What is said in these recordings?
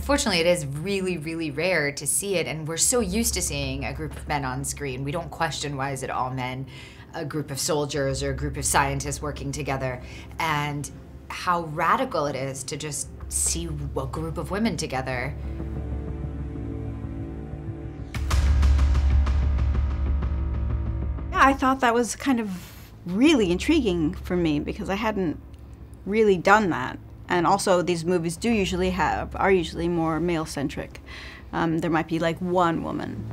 unfortunately, it is really, really rare to see it, and we're so used to seeing a group of men on screen. We don't question, why is it all men, a group of soldiers or a group of scientists working together, and how radical it is to just see a group of women together. I thought that was kind of really intriguing for me because I hadn't really done that. And also these movies do usually have, are usually more male-centric. There might be like one woman.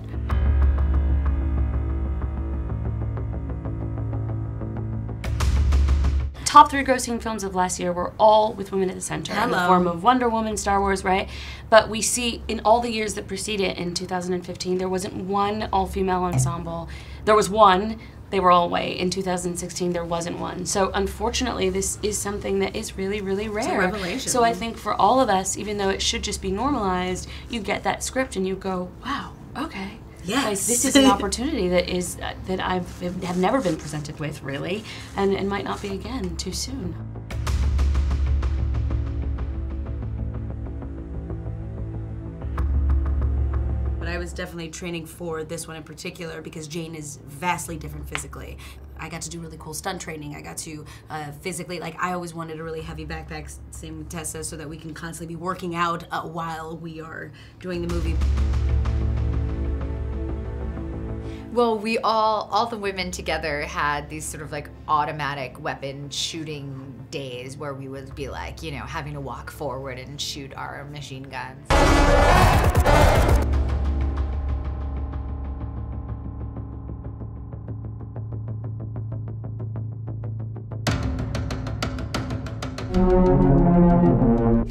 Top three grossing films of last year were all with women at the center in the form of Wonder Woman, Star Wars, right? But we see in all the years that precede it, in 2015, there wasn't one all-female ensemble. There was one, they were all white. In 2016, there wasn't one. So unfortunately, this is something that is really, really rare. It's a revelation. So I think for all of us, even though it should just be normalized, you get that script and you go, wow, okay. Yes. Like, this is an opportunity that is that I have never been presented with, really, and might not be again too soon. But I was definitely training for this one in particular because Jane is vastly different physically. I got to do really cool stunt training. I got to physically, like, I always wanted a really heavy backpack, same with Tessa, so that we can constantly be working out while we are doing the movie. Well, we all the women together had these sort of like automatic weapon shooting days where we would be like, you know, having to walk forward and shoot our machine guns.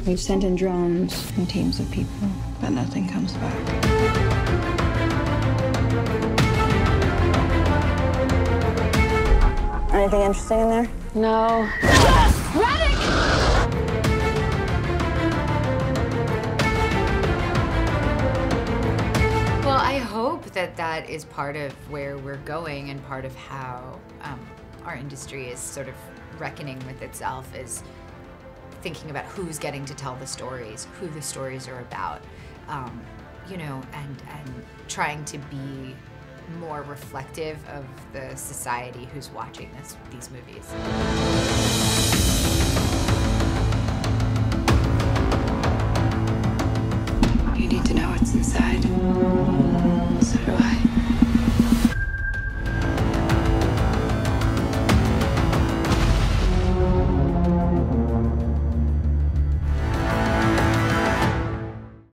We've sent in drones and teams of people, but nothing comes back. Anything interesting in there? No. Well, I hope that that is part of where we're going, and part of how our industry is sort of reckoning with itself is thinking about who's getting to tell the stories, who the stories are about, you know, and trying to be more reflective of the society who's watching these movies.